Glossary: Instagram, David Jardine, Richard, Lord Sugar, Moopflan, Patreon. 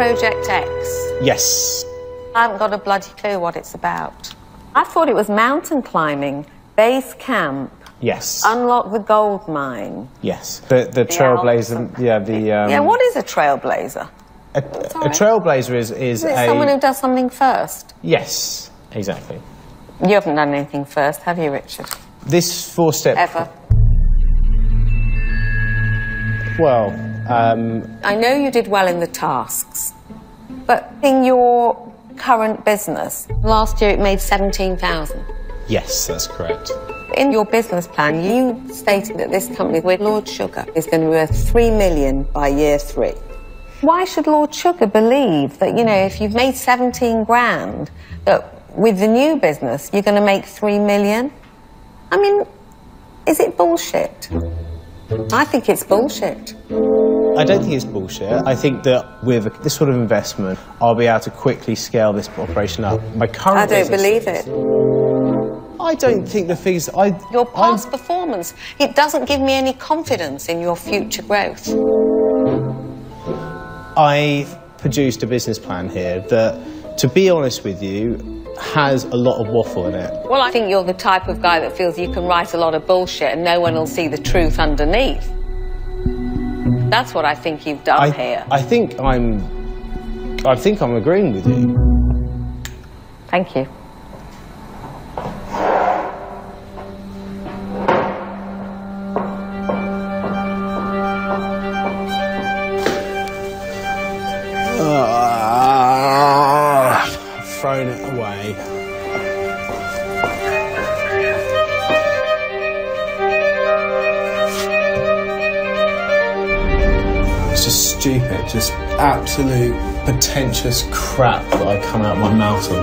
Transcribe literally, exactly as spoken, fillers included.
Project X? Yes. I haven't got a bloody clue what it's about. I thought it was mountain climbing, base camp. Yes. Unlock the gold mine. Yes. The, the, the trailblazer, yeah, the... Um... Yeah, what is a trailblazer? A, a trailblazer is, is, is it a... someone who does something first? Yes, exactly. You haven't done anything first, have you, Richard? This four-step... Ever. Well, um... I know you did well in the tasks, but in your current business, last year it made seventeen thousand. Yes, that's correct. In your business plan, you stated that this company with Lord Sugar is going to be worth three million by year three. Why should Lord Sugar believe that, you know, if you've made seventeen grand, that with the new business you're going to make three million? I mean, is it bullshit? I think it's bullshit. I don't think it's bullshit. I think that with this sort of investment, I'll be able to quickly scale this operation up. My current I don't believe it. I don't think the figures... I, your past I'm... performance, it doesn't give me any confidence in your future growth. I've produced a business plan here that, to be honest with you, has a lot of waffle in it. Well, I think you're the type of guy that feels you can write a lot of bullshit and no one will see the truth underneath. That's what I think you've done I, here. I think I'm... I think I'm agreeing with you. Thank you. Thrown it away. It's just stupid, just absolute pretentious crap that I come out of my mouth on.